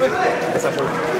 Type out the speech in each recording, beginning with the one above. That's not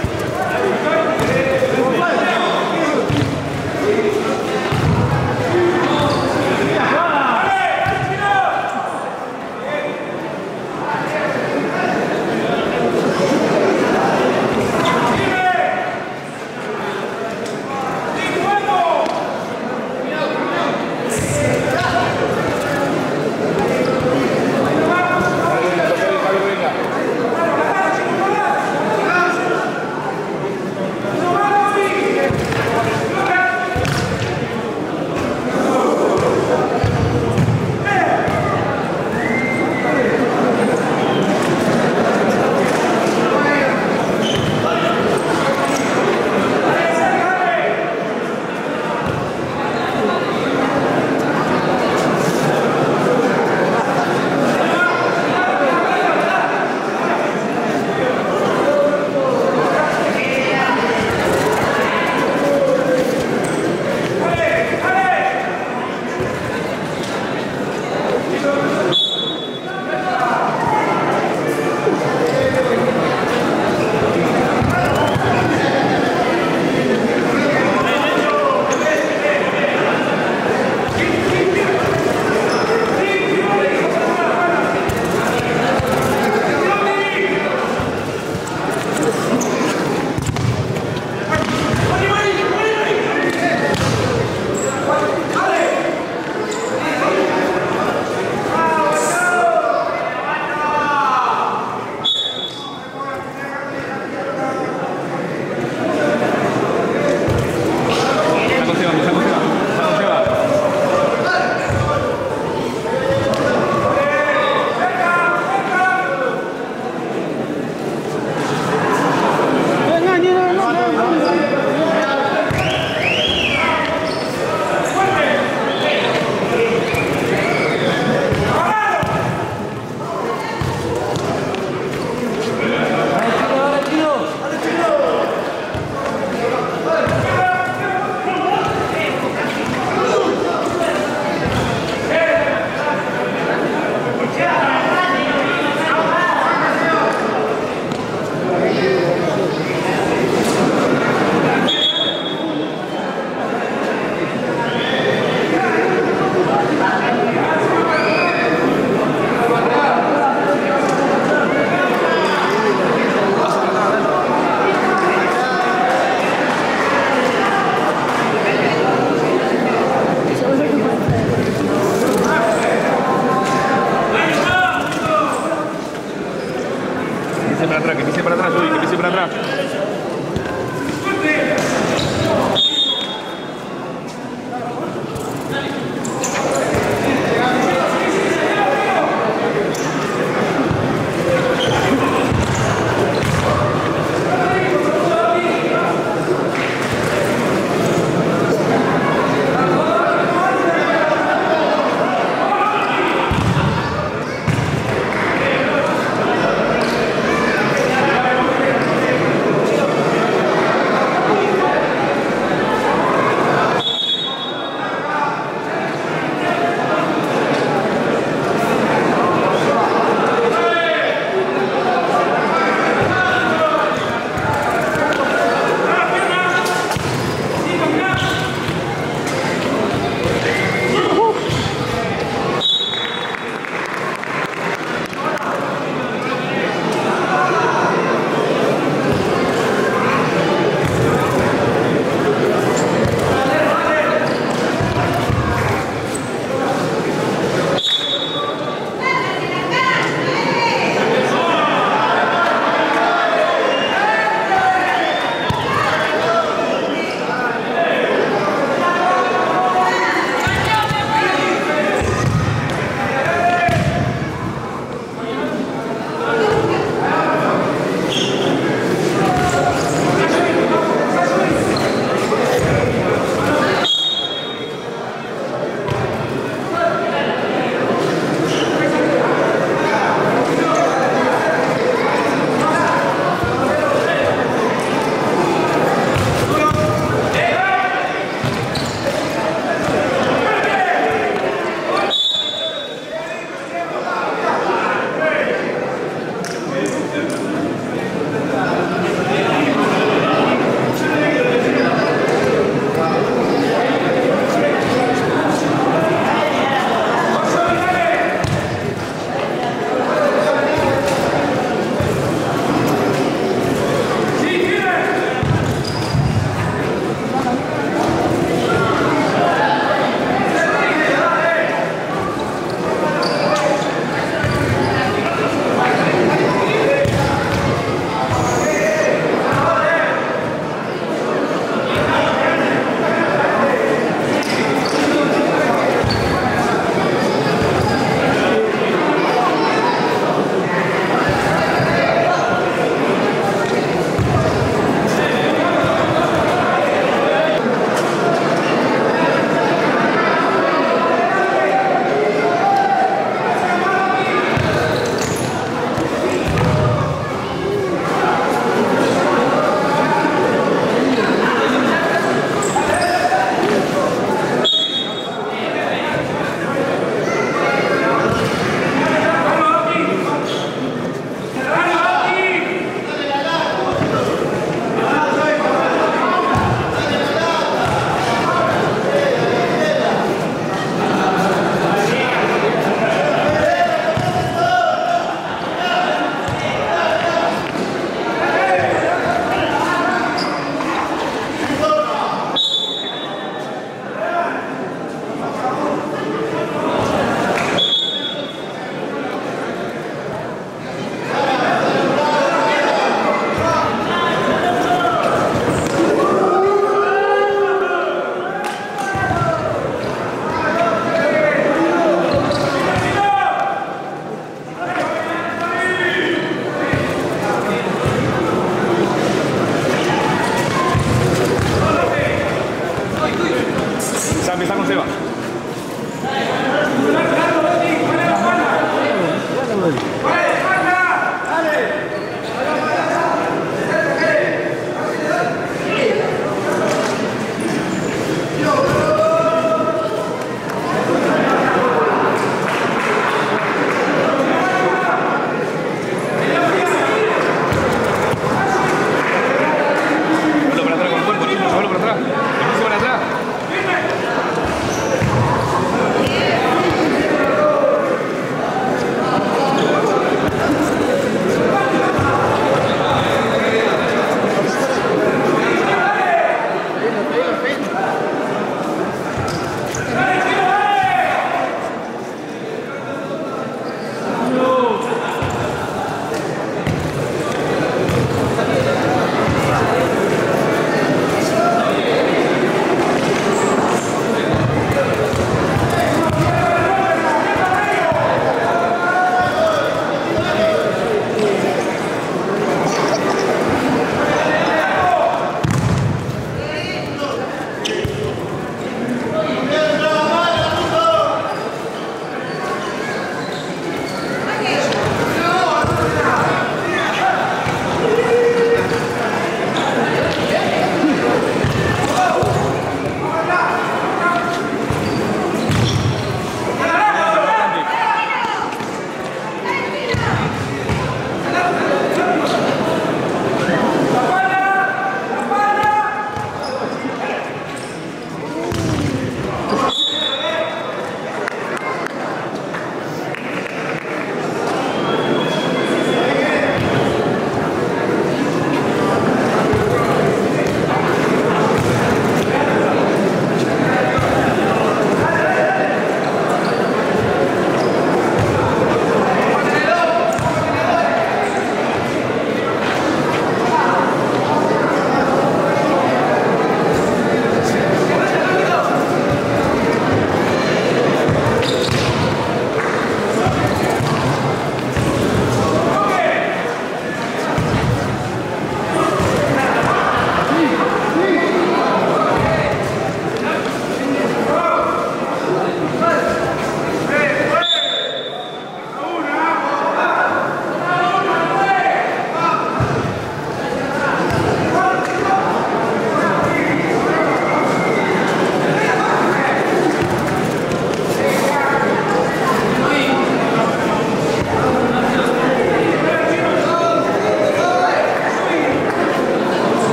para atrás, Rudy, que pise para atrás.